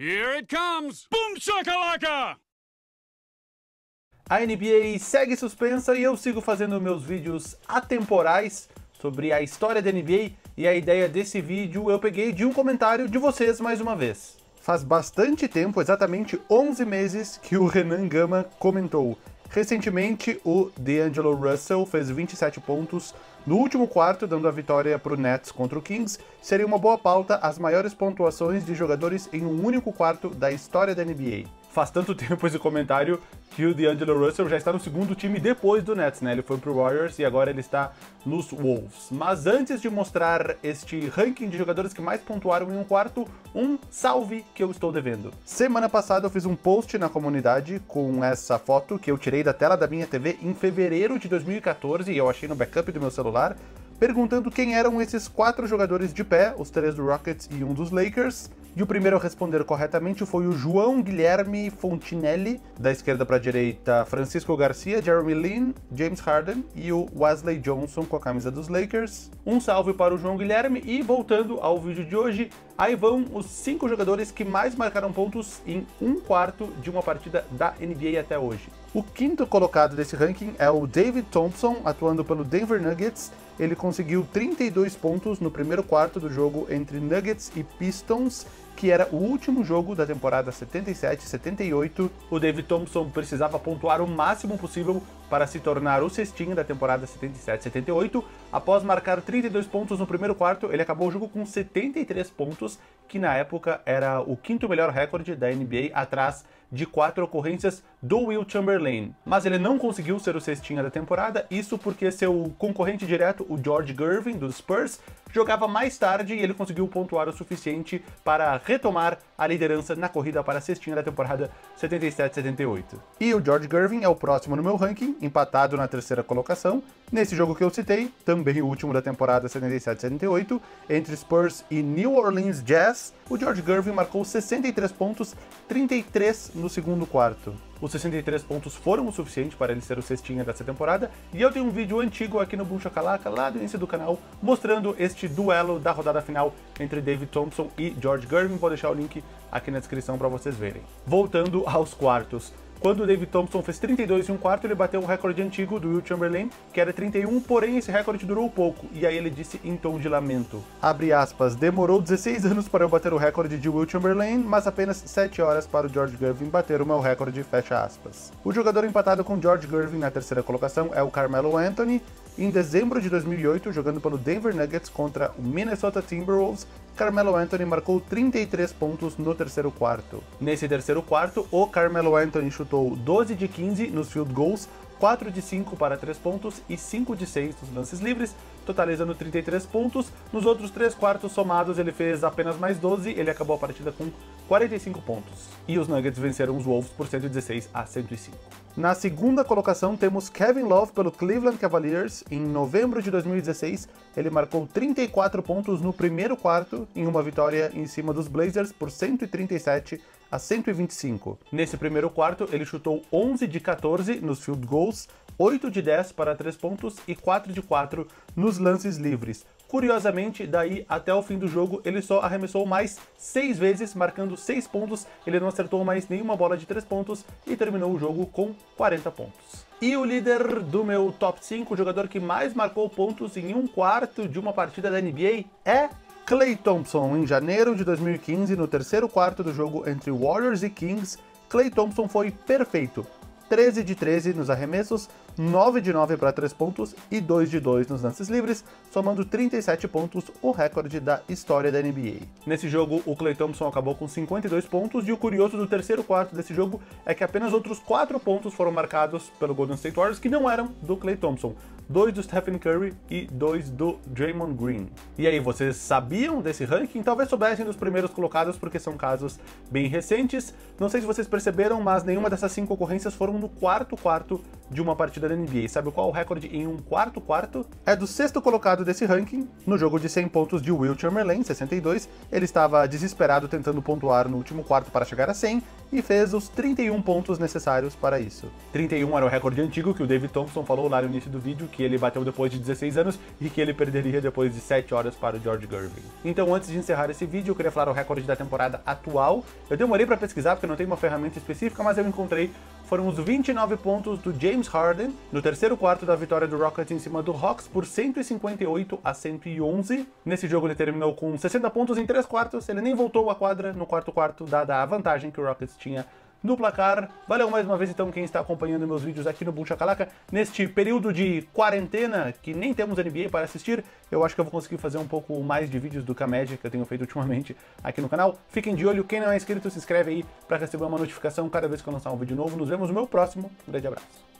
Here it comes! Boom Chakalaka! A NBA segue suspensa e eu sigo fazendo meus vídeos atemporais sobre a história da NBA, e a ideia desse vídeo eu peguei de um comentário de vocês mais uma vez. Faz bastante tempo, exatamente 11 meses, que o Renan Gama comentou. Recentemente, o D'Angelo Russell fez 27 pontos no último quarto, dando a vitória para o Nets contra o Kings. Seria uma boa pauta as maiores pontuações de jogadores em um único quarto da história da NBA. Faz tanto tempo esse comentário que o D'Angelo Russell já está no segundo time depois do Nets, né? Ele foi pro Warriors e agora ele está nos Wolves. Mas antes de mostrar este ranking de jogadores que mais pontuaram em um quarto, um salve que eu estou devendo. Semana passada eu fiz um post na comunidade com essa foto que eu tirei da tela da minha TV em fevereiro de 2014 e eu achei no backup do meu celular, perguntando quem eram esses quatro jogadores de pé, os três do Rockets e um dos Lakers. E o primeiro a responder corretamente foi o João Guilherme Fontinelli, da esquerda para a direita, Francisco Garcia, Jeremy Lin, James Harden e o Wesley Johnson com a camisa dos Lakers. Um salve para o João Guilherme e, voltando ao vídeo de hoje, aí vão os 5 jogadores que mais marcaram pontos em um quarto de uma partida da NBA até hoje. O quinto colocado desse ranking é o David Thompson, atuando pelo Denver Nuggets. Ele conseguiu 32 pontos no primeiro quarto do jogo entre Nuggets e Pistons, que era o último jogo da temporada 77-78. O David Thompson precisava pontuar o máximo possível para se tornar o cestinho da temporada 77-78. Após marcar 32 pontos no primeiro quarto, ele acabou o jogo com 73 pontos, que na época era o quinto melhor recorde da NBA, atrás de 4 ocorrências do Wilt Chamberlain. Mas ele não conseguiu ser o cestinha da temporada, isso porque seu concorrente direto, o George Gervin, dos Spurs, jogava mais tarde e ele conseguiu pontuar o suficiente para retomar a liderança na corrida para a cestinha da temporada 77-78. E o George Gervin é o próximo no meu ranking, empatado na terceira colocação, nesse jogo que eu citei, também o último da temporada 77-78, entre Spurs e New Orleans Jazz. O George Gervin marcou 63 pontos, 33 no segundo quarto. Os 63 pontos foram o suficiente para ele ser o cestinha dessa temporada, e eu tenho um vídeo antigo aqui no Boom Chakalaka, lá do início do canal, mostrando este duelo da rodada final entre David Thompson e George Gervin. Vou deixar o link aqui na descrição para vocês verem. Voltando aos quartos. Quando o David Thompson fez 32 e um quarto, ele bateu o recorde antigo do Wilt Chamberlain, que era 31, porém esse recorde durou pouco, e aí ele disse em tom de lamento, abre aspas, demorou 16 anos para eu bater o recorde de Wilt Chamberlain, mas apenas 7 horas para o George Gervin bater o meu recorde, fecha aspas. O jogador empatado com George Gervin na terceira colocação é o Carmelo Anthony. Em dezembro de 2008, jogando pelo Denver Nuggets contra o Minnesota Timberwolves, Carmelo Anthony marcou 33 pontos no terceiro quarto. Nesse terceiro quarto, o Carmelo Anthony chutou 12 de 15 nos field goals, 4 de 5 para 3 pontos e 5 de 6 nos lances livres, totalizando 33 pontos. Nos outros 3 quartos somados, ele fez apenas mais 12, ele acabou a partida com 45 pontos. E os Nuggets venceram os Wolves por 116-105. Na segunda colocação temos Kevin Love pelo Cleveland Cavaliers. Em novembro de 2016, ele marcou 34 pontos no primeiro quarto em uma vitória em cima dos Blazers por 137-125. Nesse primeiro quarto, ele chutou 11 de 14 nos field goals, 8 de 10 para 3 pontos e 4 de 4 nos lances livres. Curiosamente, daí até o fim do jogo, ele só arremessou mais 6 vezes, marcando 6 pontos, ele não acertou mais nenhuma bola de 3 pontos e terminou o jogo com 40 pontos. E o líder do meu top 5, o jogador que mais marcou pontos em um quarto de uma partida da NBA, é Klay Thompson. Em janeiro de 2015, no terceiro quarto do jogo entre Warriors e Kings, Klay Thompson foi perfeito. 13 de 13 nos arremessos, 9 de 9 para 3 pontos e 2 de 2 nos lances livres, somando 37 pontos, o recorde da história da NBA. Nesse jogo, o Klay Thompson acabou com 52 pontos, e o curioso do terceiro quarto desse jogo é que apenas outros 4 pontos foram marcados pelo Golden State Warriors, que não eram do Klay Thompson. 2 do Stephen Curry e 2 do Draymond Green. E aí, vocês sabiam desse ranking? Talvez soubessem dos primeiros colocados, porque são casos bem recentes. Não sei se vocês perceberam, mas nenhuma dessas 5 ocorrências foram no quarto quarto de uma partida da NBA. E sabe qual o recorde em um quarto-quarto? É do sexto colocado desse ranking, no jogo de 100 pontos de Wilt Chamberlain, 62. Ele estava desesperado tentando pontuar no último quarto para chegar a 100 e fez os 31 pontos necessários para isso. 31 era o recorde antigo que o David Thompson falou lá no início do vídeo, que ele bateu depois de 16 anos e que ele perderia depois de 7 horas para o George Gervin. Então, antes de encerrar esse vídeo, eu queria falar o recorde da temporada atual. Eu demorei para pesquisar porque não tem uma ferramenta específica, mas eu encontrei. Foram os 29 pontos do James Harden no terceiro quarto da vitória do Rockets em cima do Hawks por 158 a 111. Nesse jogo ele terminou com 60 pontos em 3 quartos, ele nem voltou à quadra no quarto quarto, dada a vantagem que o Rockets tinha no placar. Valeu mais uma vez então quem está acompanhando meus vídeos aqui no Boom Chakalaka. Neste período de quarentena, que nem temos NBA para assistir, eu acho que eu vou conseguir fazer um pouco mais de vídeos do que a média que eu tenho feito ultimamente aqui no canal. Fiquem de olho, quem não é inscrito se inscreve aí para receber uma notificação cada vez que eu lançar um vídeo novo. Nos vemos no meu próximo, um grande abraço.